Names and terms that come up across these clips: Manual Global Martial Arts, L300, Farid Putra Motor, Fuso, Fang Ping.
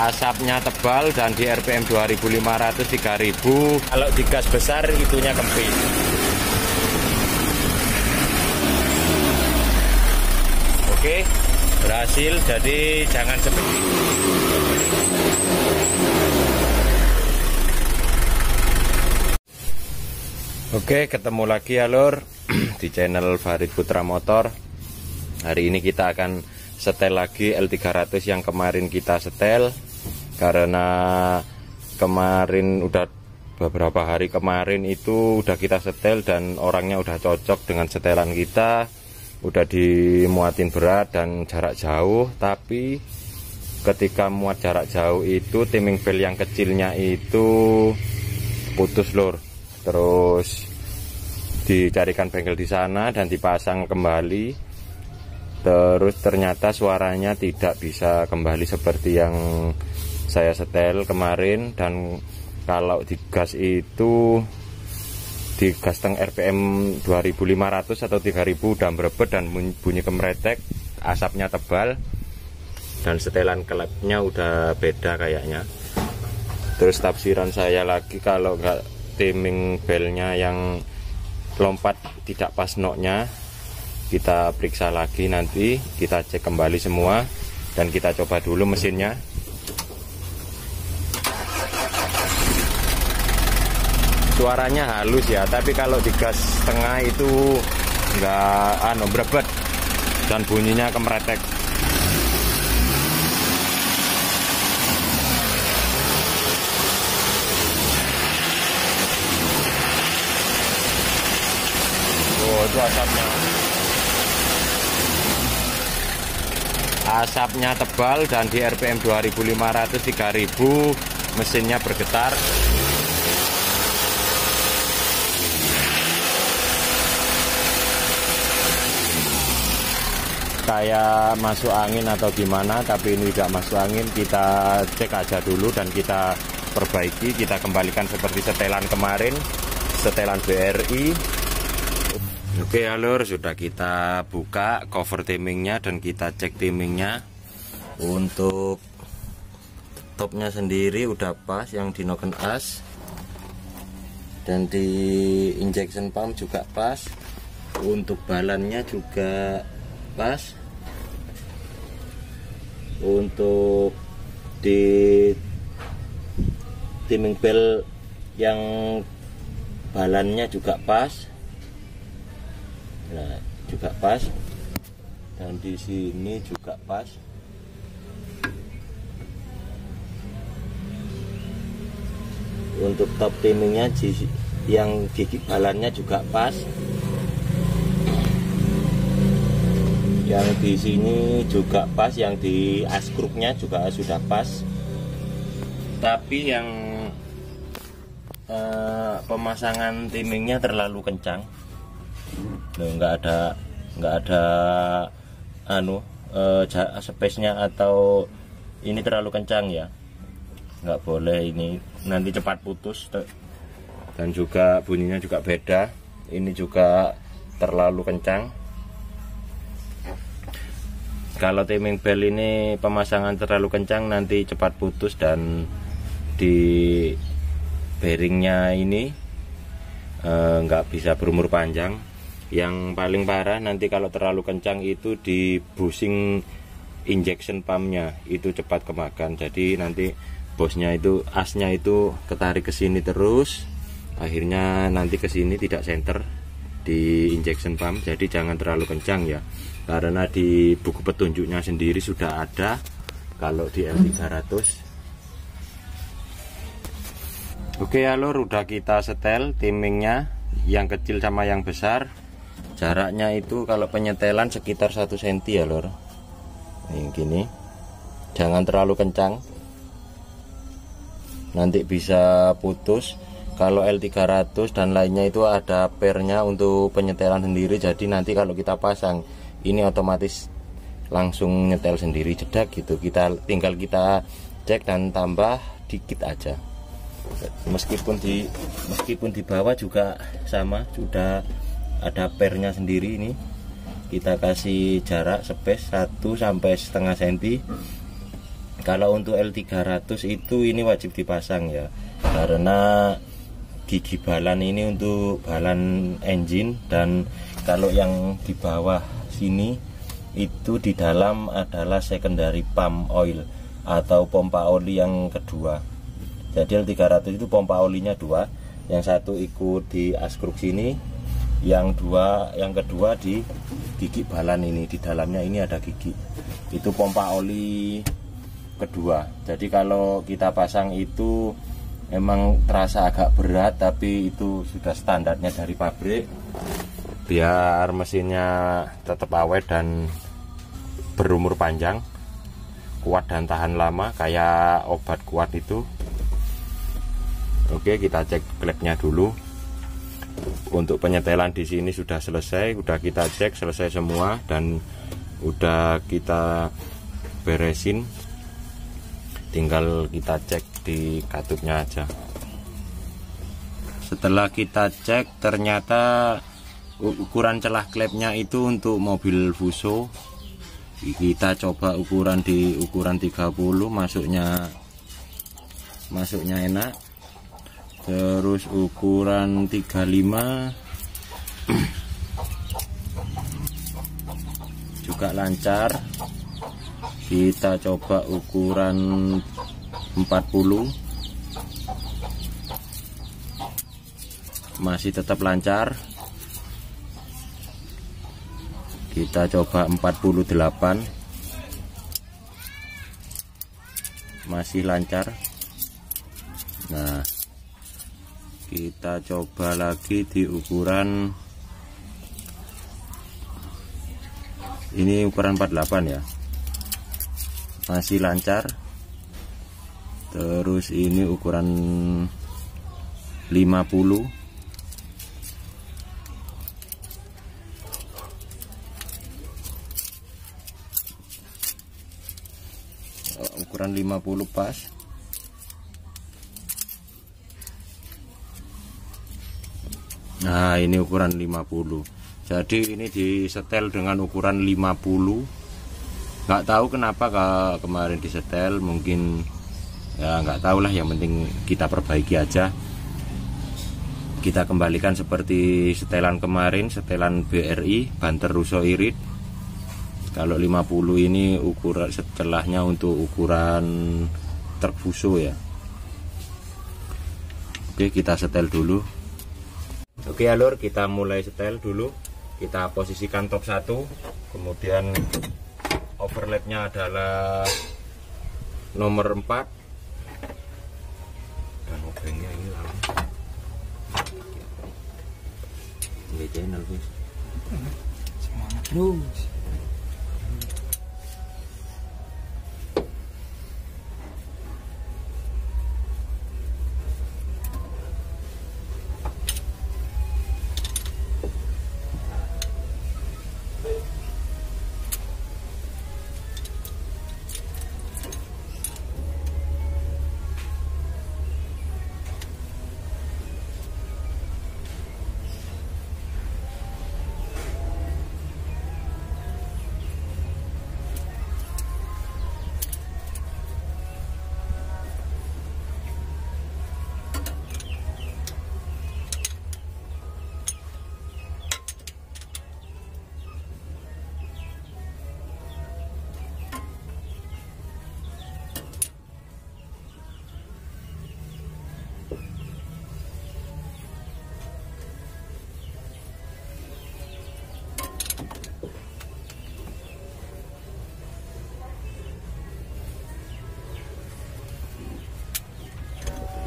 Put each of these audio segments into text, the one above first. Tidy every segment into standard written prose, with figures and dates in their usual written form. asapnya tebal dan di RPM 2500-3000. Kalau di gas besar itunya kempit. Oke, berhasil, jadi jangan seperti Oke, ketemu lagi ya lur di channel Farid Putra Motor. Hari ini kita akan setel lagi L300 yang kemarin kita setel, karena kemarin udah beberapa hari kemarin itu udah kita setel dan orangnya udah cocok dengan setelan kita, udah dimuatin berat dan jarak jauh. Tapi ketika muat jarak jauh itu timing belt yang kecilnya itu putus lur. Terus dicarikan bengkel di sana dan dipasang kembali. Terus ternyata suaranya tidak bisa kembali seperti yang saya setel kemarin. Dan kalau digas itu digas teng RPM 2500 atau 3000 udah berebet dan bunyi kemretek, asapnya tebal dan setelan klepnya udah beda kayaknya. Terus tafsiran saya lagi, kalau nggak timing belnya yang lompat tidak pas noknya, kita periksa lagi, nanti kita cek kembali semua dan kita coba dulu mesinnya. Suaranya halus ya, tapi kalau digas tengah itu nggak brebet dan bunyinya kemretek. Itu asapnya tebal dan di RPM 2500-3000 mesinnya bergetar. Kayak masuk angin atau gimana, tapi ini tidak masuk angin. Kita cek aja dulu dan kita perbaiki, kita kembalikan seperti setelan kemarin, setelan BRI. Oke ya lur, sudah kita buka cover timingnya dan kita cek timingnya. Untuk topnya sendiri udah pas yang di noken as, dan di injection pump juga pas, untuk balannya juga pas, untuk di timing belt yang balannya juga pas. Nah, juga pas, dan di sini juga pas. Untuk top timingnya yang gigi balannya juga pas. Yang di sini juga pas, yang di askruknya juga sudah pas. Tapi yang pemasangan timingnya terlalu kencang. Nggak ada space-nya atau ini terlalu kencang ya, nggak boleh ini, nanti cepat putus. Dan juga bunyinya juga beda, ini juga terlalu kencang. Kalau timing belt ini pemasangan terlalu kencang nanti cepat putus, dan di bearingnya ini nggak bisa berumur panjang. Yang paling parah nanti kalau terlalu kencang itu di bushing injection pumpnya itu cepat kemakan. Jadi nanti bosnya itu, asnya itu ketarik ke sini terus, akhirnya nanti ke sini tidak senter di injection pump. Jadi jangan terlalu kencang ya, karena di buku petunjuknya sendiri sudah ada kalau di L300. Oke ya lur, udah kita setel timingnya yang kecil sama yang besar. Jaraknya itu kalau penyetelan sekitar 1 cm ya lor. Ini gini, jangan terlalu kencang, nanti bisa putus. Kalau L300 dan lainnya itu ada pernya untuk penyetelan sendiri, jadi nanti kalau kita pasang ini otomatis langsung nyetel sendiri, jedak gitu. Tinggal kita cek dan tambah dikit aja. Meskipun di bawah juga sama, sudah ada pernya sendiri. Ini kita kasih jarak space 1 sampai setengah senti, Kalau untuk L300 itu ini wajib dipasang ya, karena gigi balan ini untuk balan engine. Dan kalau yang di bawah sini itu di dalam adalah secondary pump oil atau pompa oli yang kedua. Jadi L300 itu pompa olinya dua, yang satu ikut di askruk sini, yang kedua di gigi balan ini. Di dalamnya ini ada gigi, itu pompa oli kedua. Jadi kalau kita pasang itu memang terasa agak berat, tapi itu sudah standarnya dari pabrik biar mesinnya tetap awet dan berumur panjang, kuat dan tahan lama kayak obat kuat itu. Oke, kita cek klepnya dulu. Untuk penyetelan di sini sudah selesai, udah kita cek selesai semua dan udah kita beresin. Tinggal kita cek di katupnya aja. Setelah kita cek, ternyata ukuran celah klepnya itu untuk mobil Fuso. Kita coba ukuran di ukuran 30, masuknya enak. Terus ukuran 35 juga lancar. Kita coba ukuran 40, masih tetap lancar. Kita coba 48, masih lancar. Nah, kita coba lagi di ukuran ini, ukuran 48 ya, masih lancar. Terus ini ukuran 50, ukuran 50 pas. Nah, ini ukuran 50. Jadi ini disetel dengan ukuran 50. Nggak tahu kenapa kemarin disetel, mungkin ya nggak tahu lah, yang penting kita perbaiki aja. Kita kembalikan seperti setelan kemarin, setelan BRI banter Russo irit. Kalau 50 ini ukuran setelahnya untuk ukuran truk Fuso ya. Oke, kita setel dulu. Oke alur, kita mulai setel dulu. Kita posisikan top 1, kemudian overlapnya adalah nomor 4 dan obengnya ini lalu ini channel guys.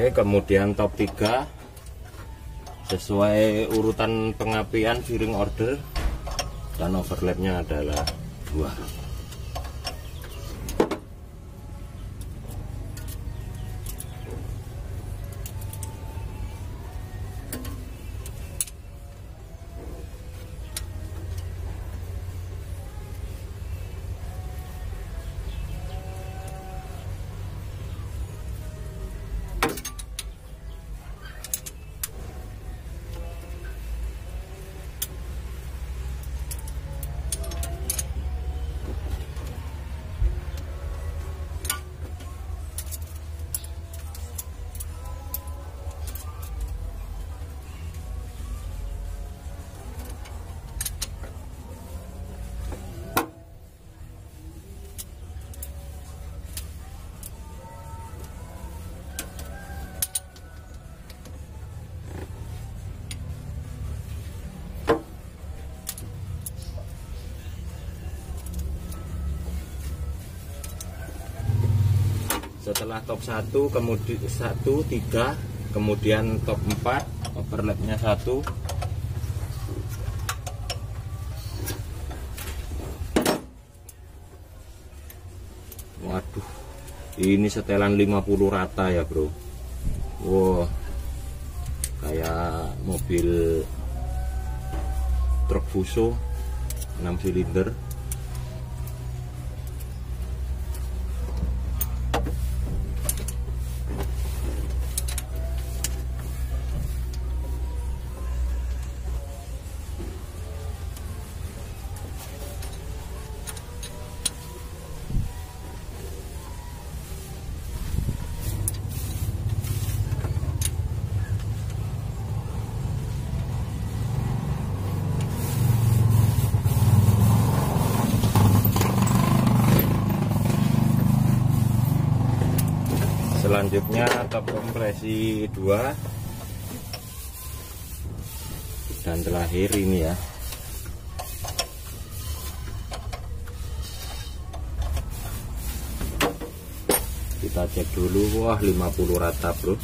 Oke, kemudian top 3 sesuai urutan pengapian firing order, dan overlapnya adalah 2. Setelah top 1 kemudian 1, 3, kemudian top 4 overlapnya 1. Waduh, ini setelan 50 rata ya bro. Wow, kayak mobil truk Fuso 6 silinder. Selanjutnya top kompresi 2 dan terakhir ini ya. Kita cek dulu, wah 50 rata bro.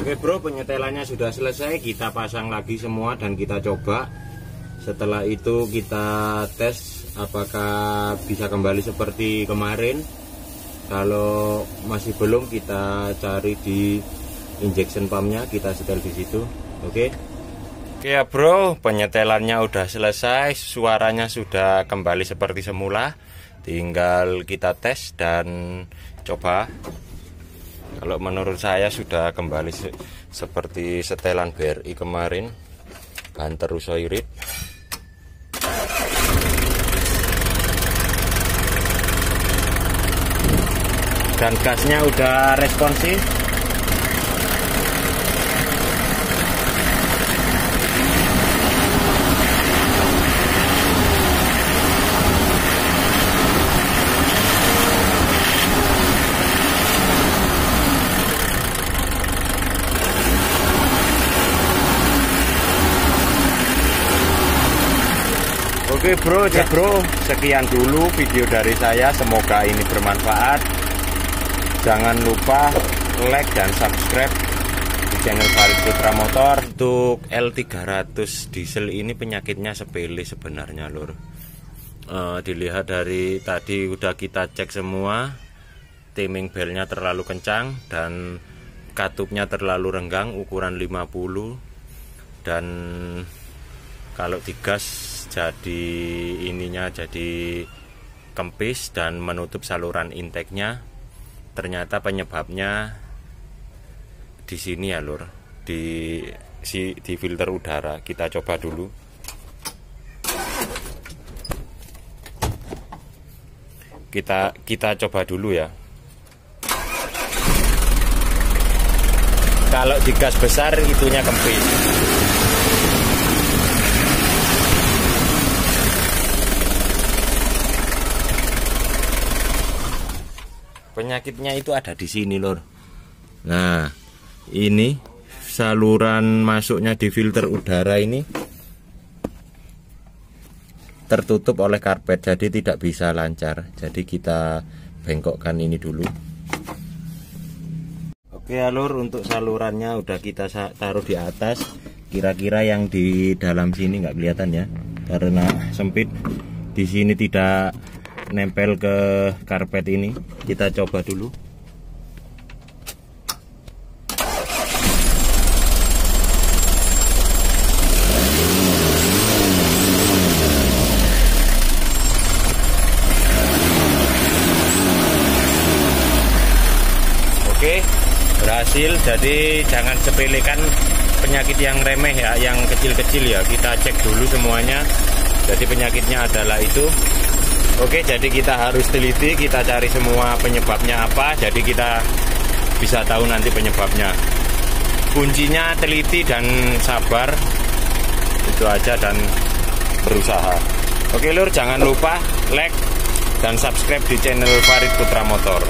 Oke bro, penyetelannya sudah selesai. Kita pasang lagi semua dan kita coba. Setelah itu kita tes apakah bisa kembali seperti kemarin. Kalau masih belum, kita cari di injection pumpnya, kita setel di situ. Oke. Oke ya bro, penyetelannya udah selesai. Suaranya sudah kembali seperti semula. Tinggal kita tes dan coba. Kalau menurut saya sudah kembali seperti setelan BRI kemarin, banter Fuso irit. Dan gasnya udah responsif. Oke bro, sekian dulu video dari saya, semoga ini bermanfaat. Jangan lupa like dan subscribe di channel Farid Putra Motor. Untuk L300 diesel ini penyakitnya sepele sebenarnya lur. Dilihat dari tadi udah kita cek semua, timing belnya terlalu kencang dan katupnya terlalu renggang ukuran 50. Dan kalau digas jadi ininya jadi kempis dan menutup saluran intake-nya. Ternyata penyebabnya di sini ya lur, di filter udara. Kita coba dulu. Kita coba dulu ya. Kalau di gas besar itunya kempis. Penyakitnya itu ada di sini lor. Nah, ini saluran masuknya di filter udara ini tertutup oleh karpet, jadi tidak bisa lancar. Jadi kita bengkokkan ini dulu. Oke lor, untuk salurannya udah kita taruh di atas. Kira-kira yang di dalam sini nggak kelihatan ya, karena sempit. Di sini tidak nempel ke karpet ini. Kita coba dulu. Oke, berhasil. Jadi jangan sepelekan penyakit yang remeh ya, yang kecil-kecil ya, kita cek dulu semuanya. Jadi penyakitnya adalah itu. Oke, jadi kita harus teliti, kita cari semua penyebabnya apa, jadi kita bisa tahu nanti penyebabnya. Kuncinya teliti dan sabar, itu aja, dan berusaha. Oke lur, jangan lupa like dan subscribe di channel Farid Putra Motor.